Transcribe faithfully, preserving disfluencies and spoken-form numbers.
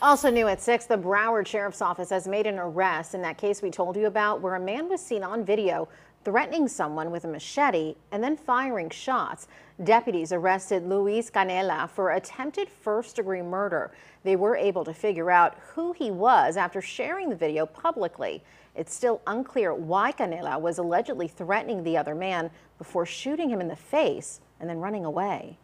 Also new at six, the Broward Sheriff's Office has made an arrest in that case we told you about where a man was seen on video threatening someone with a machete and then firing shots. Deputies arrested Luis Canela for attempted first-degree murder. They were able to figure out who he was after sharing the video publicly. It's still unclear why Canela was allegedly threatening the other man before shooting him in the face and then running away.